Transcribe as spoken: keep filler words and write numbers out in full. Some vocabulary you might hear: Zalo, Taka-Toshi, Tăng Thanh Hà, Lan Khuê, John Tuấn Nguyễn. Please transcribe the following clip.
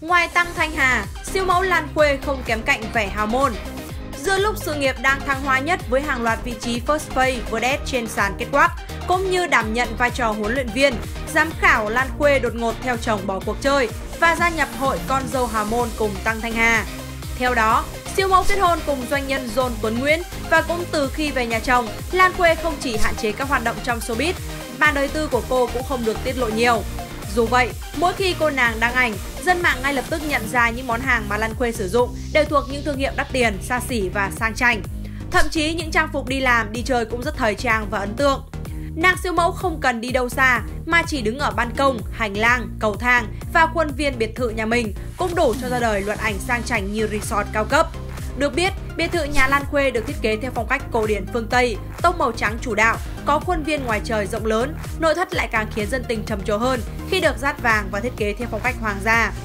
Ngoài Tăng Thanh Hà, siêu mẫu Lan Khuê không kém cạnh vẻ hào môn. Giữa lúc sự nghiệp đang thăng hoa nhất với hàng loạt vị trí first pay, vedette trên sàn kết quát, cũng như đảm nhận vai trò huấn luyện viên, giám khảo Lan Khuê đột ngột theo chồng bỏ cuộc chơi và gia nhập hội con dâu hào môn cùng Tăng Thanh Hà. Theo đó, siêu mẫu kết hôn cùng doanh nhân John Tuấn Nguyễn và cũng từ khi về nhà chồng, Lan Khuê không chỉ hạn chế các hoạt động trong showbiz, mà đời tư của cô cũng không được tiết lộ nhiều. Dù vậy, mỗi khi cô nàng đăng ảnh, dân mạng ngay lập tức nhận ra những món hàng mà Lan Khuê sử dụng đều thuộc những thương hiệu đắt tiền, xa xỉ và sang chảnh. Thậm chí những trang phục đi làm, đi chơi cũng rất thời trang và ấn tượng. Nàng siêu mẫu không cần đi đâu xa mà chỉ đứng ở ban công, hành lang, cầu thang và khuôn viên biệt thự nhà mình cũng đủ cho ra đời loạt ảnh sang chảnh như resort cao cấp. Được biết, biệt thự nhà Lan Khuê được thiết kế theo phong cách cổ điển phương Tây, tông màu trắng chủ đạo, có khuôn viên ngoài trời rộng lớn, nội thất lại càng khiến dân tình trầm trồ hơn khi được dát vàng và thiết kế theo phong cách hoàng gia.